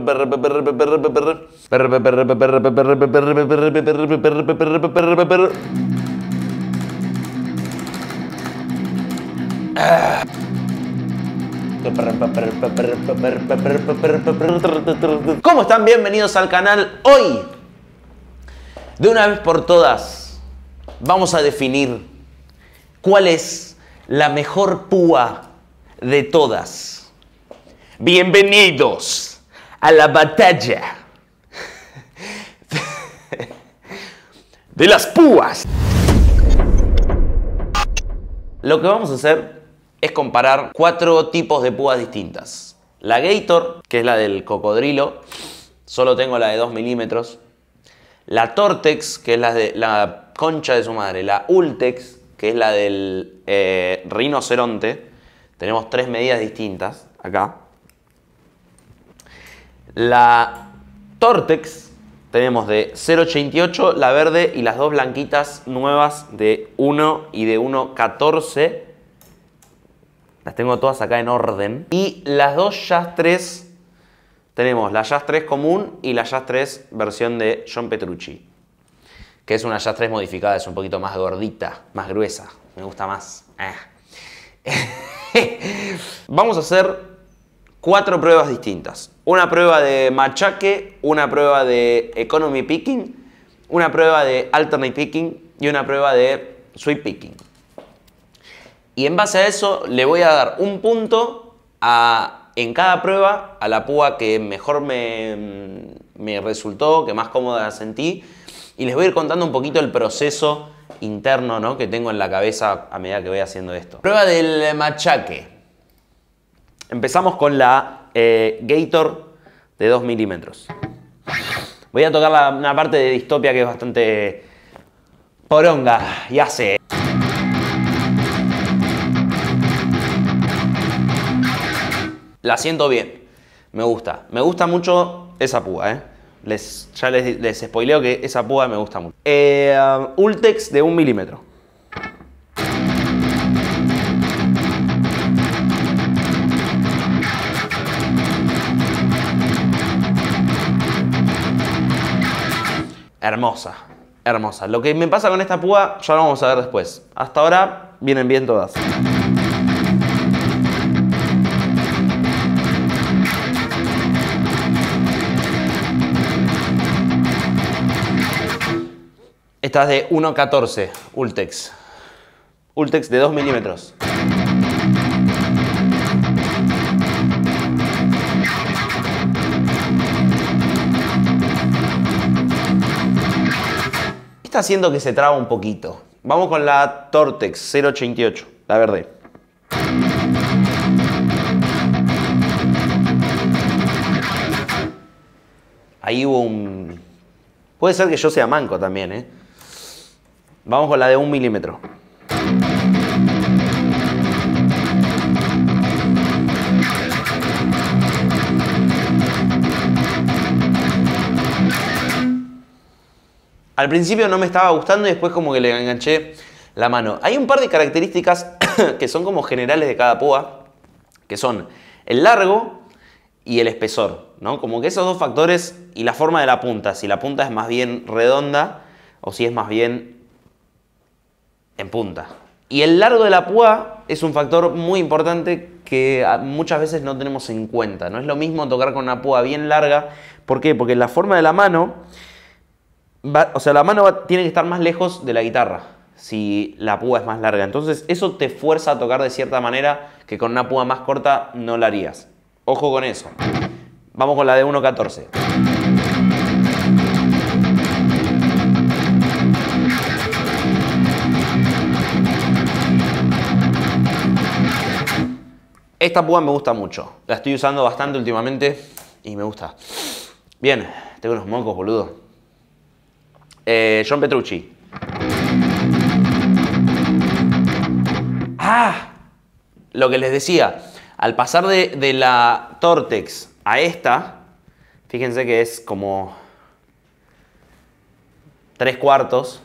¿Cómo están? Bienvenidos al canal. Hoy, de una vez por todas, vamos a definir cuál es la mejor púa de todas. Bienvenidos a la batalla de las púas. Lo que vamos a hacer es comparar cuatro tipos de púas distintas. La Gator, que es la del cocodrilo, solo tengo la de 2 milímetros. La Tortex, que es la de la concha de su madre. La Ultex, que es la del rinoceronte. Tenemos tres medidas distintas acá. La Tortex tenemos de 0,88, la verde, y las dos blanquitas nuevas de 1 y de 1,14. Las tengo todas acá en orden. Y las dos Jazz 3, tenemos la Jazz 3 común y la Jazz 3 versión de John Petrucci, que es una Jazz 3 modificada, es un poquito más gordita, más gruesa. Me gusta más. Vamos a hacer cuatro pruebas distintas. Una prueba de machaque, una prueba de economy picking, una prueba de alternate picking y una prueba de sweep picking. Y en base a eso le voy a dar un punto en cada prueba a la púa que mejor me resultó, que más cómoda la sentí. Y les voy a ir contando un poquito el proceso interno, ¿no?, que tengo en la cabeza a medida que voy haciendo esto. Prueba del machaque. Empezamos con la Gator de 2 milímetros. Voy a tocar una parte de Distopia que es bastante poronga y hace. La siento bien. Me gusta. Me gusta mucho esa púa, ¿eh? Ya les spoileo que esa púa me gusta mucho. Ultex de 1 milímetro. Hermosa, hermosa. Lo que me pasa con esta púa ya lo vamos a ver después. Hasta ahora vienen bien todas. Esta es de 1,14, Ultex. Ultex de 2 milímetros. Está haciendo que se traba un poquito. Vamos con la Tortex 0,88, la verde. Ahí hubo un... Puede ser que yo sea manco también, ¿eh? Vamos con la de 1 milímetro. Al principio no me estaba gustando y después como que le enganché la mano. Hay un par de características que son como generales de cada púa, que son el largo y el espesor, ¿no? Como que esos dos factores y la forma de la punta. Si la punta es más bien redonda o si es más bien en punta. Y el largo de la púa es un factor muy importante que muchas veces no tenemos en cuenta. No es lo mismo tocar con una púa bien larga. ¿Por qué? Porque la forma de la mano... o sea, la mano tiene que estar más lejos de la guitarra si la púa es más larga. Entonces eso te fuerza a tocar de cierta manera que con una púa más corta no la harías. Ojo con eso. Vamos con la de 1,14. Esta púa me gusta mucho. La estoy usando bastante últimamente y me gusta. Bien, tengo unos mocos, boludo. John Petrucci. ¡Ah! Lo que les decía, al pasar de la Tortex a esta, fíjense que es como 3/4,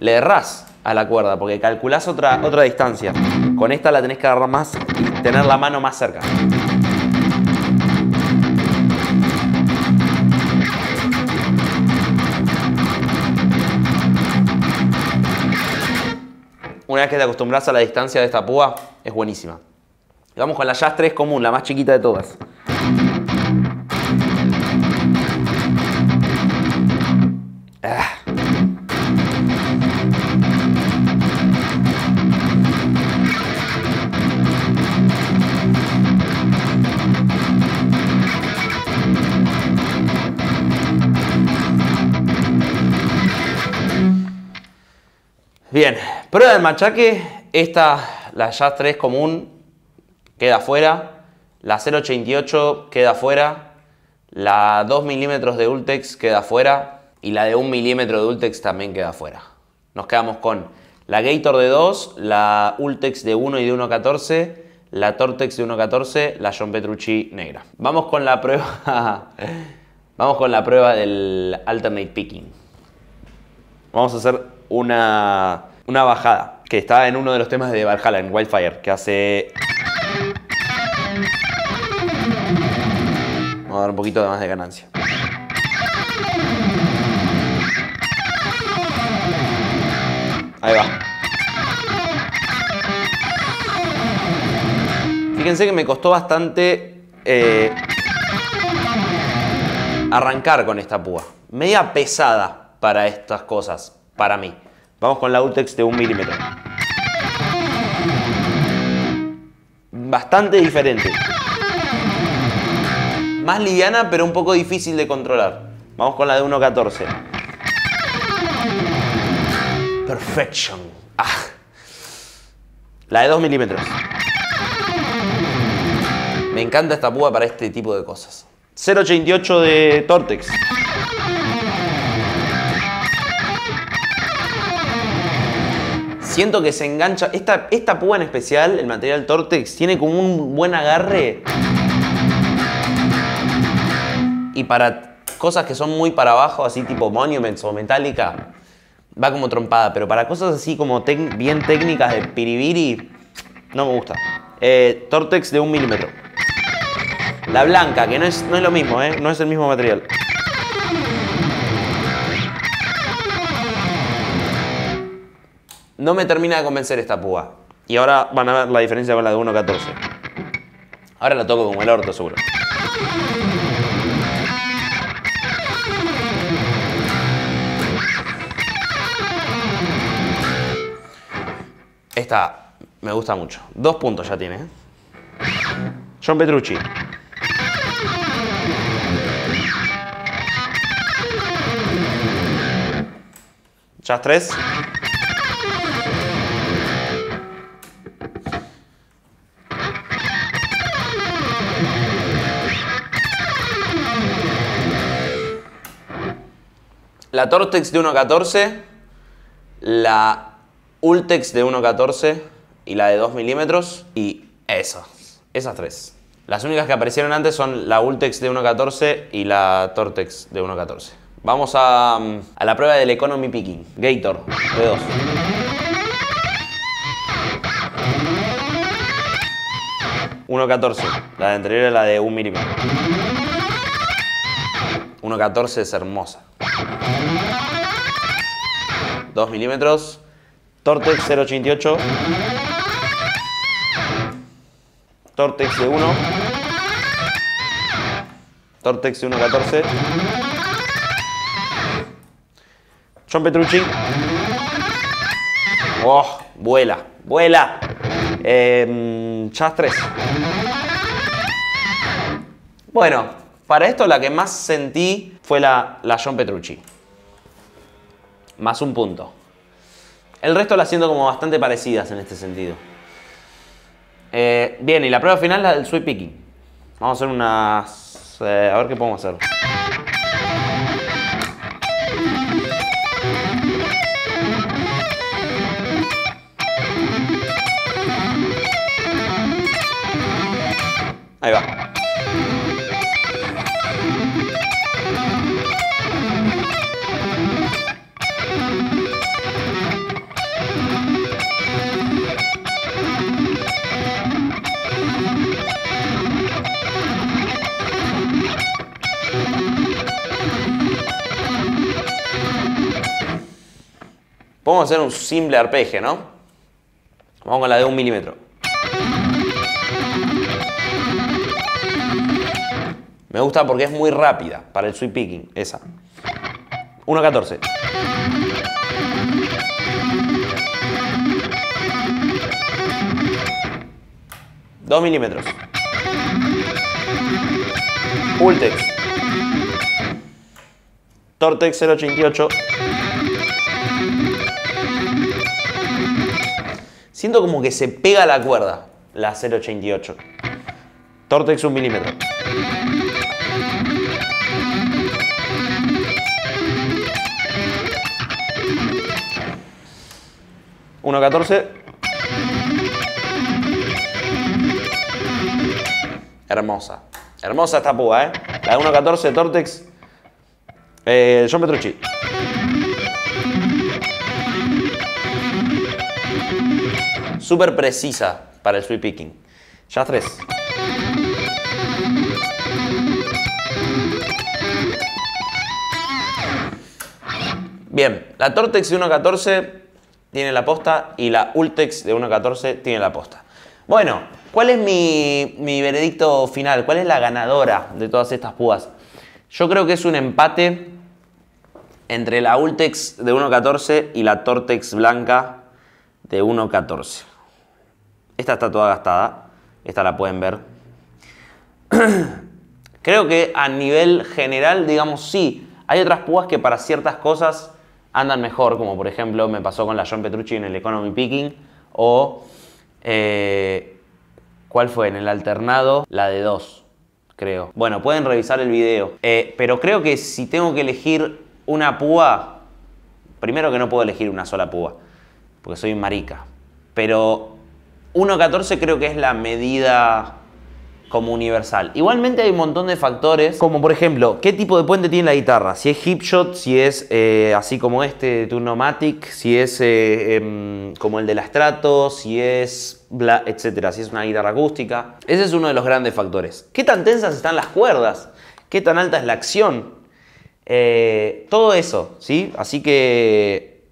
le errás a la cuerda porque calculás otra distancia. Con esta la tenés que agarrar más y tener la mano más cerca. una vez que te acostumbras a la distancia de esta púa, es buenísima. Y vamos con la Jazz 3 común, la más chiquita de todas. Bien, prueba del machaque, esta, la Jazz 3 común, queda fuera, la 0.88 queda fuera, la 2 milímetros de Ultex queda fuera y la de 1 milímetro de Ultex también queda fuera. Nos quedamos con la Gator de 2, la Ultex de 1 y de 1.14, la Tortex de 1.14, la John Petrucci negra. Vamos con la prueba, vamos con la prueba del alternate picking. Vamos a hacer una bajada que está en uno de los temas de Valhalla, en Wildfire, que hace... Vamos a dar un poquito más de ganancia. Ahí va. Fíjense que me costó bastante arrancar con esta púa. Media pesada para estas cosas. Para mí. Vamos con la Ultex de 1 milímetro. Bastante diferente. Más liviana, pero un poco difícil de controlar. Vamos con la de 1.14. Perfection. Ah. La de 2 milímetros. Me encanta esta púa para este tipo de cosas. 0.88 de Tortex. Siento que se engancha, esta púa en especial, el material Tortex, tiene como un buen agarre. Y para cosas que son muy para abajo, así tipo Monuments o Metallica, va como trompada. Pero para cosas así como bien técnicas de piribiri, no me gusta. Tortex de 1 milímetro. La blanca, que no es lo mismo, no es el mismo material. No me termina de convencer esta púa. Y ahora van a ver la diferencia con la de 1.14. Ahora la toco como el orto, seguro. Esta me gusta mucho. 2 puntos ya tiene, ¿eh? John Petrucci. Jazz 3. La Tortex de 1.14, la Ultex de 1.14 y la de 2 milímetros y esas tres. Las únicas que aparecieron antes son la Ultex de 1.14 y la Tortex de 1.14. Vamos a la prueba del Economy Picking, Gator de 2. La de anterior era la de 1 milímetro. 1.14 es hermosa. 2 milímetros, Tortex 0.88, Tortex de 1, Tortex de 1.14, John Petrucci. ¡Oh! ¡Vuela! ¡Vuela! Jazz 3. Bueno, para esto la que más sentí fue la John Petrucci. Más 1 punto. El resto la siento como bastante parecidas en este sentido. Bien, y la prueba final es la del sweep picking. Vamos a hacer unas... a ver qué podemos hacer. Ahí va. Podemos hacer un simple arpegio, ¿no? Vamos con la de 1 milímetro. Me gusta porque es muy rápida para el sweep picking, esa. 1.14. Dos milímetros. Ultex. Tortex 0.88. Siento como que se pega la cuerda, la 0.88. Tortex 1 milímetro. Hermosa. Hermosa esta púa, ¿eh? La de 1.14 Tortex. John Petrucci. Súper precisa para el sweep picking. Jazz 3. Bien, la Tortex de 1.14 tiene la posta y la Ultex de 1.14 tiene la posta. Bueno, ¿cuál es mi veredicto final? ¿Cuál es la ganadora de todas estas púas? Yo creo que es un empate entre la Ultex de 1.14 y la Tortex blanca de 1.14. Esta está toda gastada. Esta la pueden ver. Creo que a nivel general, digamos, sí. Hay otras púas que para ciertas cosas andan mejor. Como por ejemplo me pasó con la John Petrucci en el Economy Picking. O... ¿cuál fue? En el alternado, la de 2, creo. Bueno, pueden revisar el video. Pero creo que si tengo que elegir una púa, primero que no puedo elegir una sola púa, porque soy un marica. Pero 1.14 creo que es la medida como universal. Igualmente hay un montón de factores, como por ejemplo, ¿qué tipo de puente tiene la guitarra? Si es Hipshot, si es así como este Tunomatic, si es como el de la Strato, si es bla, etcétera, si es una guitarra acústica. Ese es uno de los grandes factores. ¿Qué tan tensas están las cuerdas? ¿Qué tan alta es la acción? Todo eso, ¿sí? Así que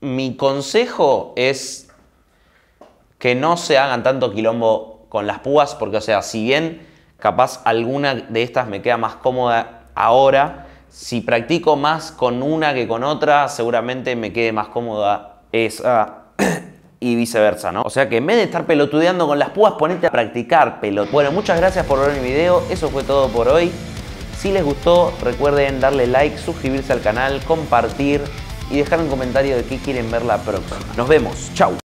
mi consejo es que no se hagan tanto quilombo con las púas, porque, o sea, si bien capaz alguna de estas me queda más cómoda ahora, si practico más con una que con otra, seguramente me quede más cómoda esa y viceversa, ¿no? O sea que en vez de estar pelotudeando con las púas, ponete a practicar, pelot. Bueno, muchas gracias por ver el video, eso fue todo por hoy. Si les gustó, recuerden darle like, suscribirse al canal, compartir y dejar un comentario de qué quieren ver la próxima. Nos vemos, chau.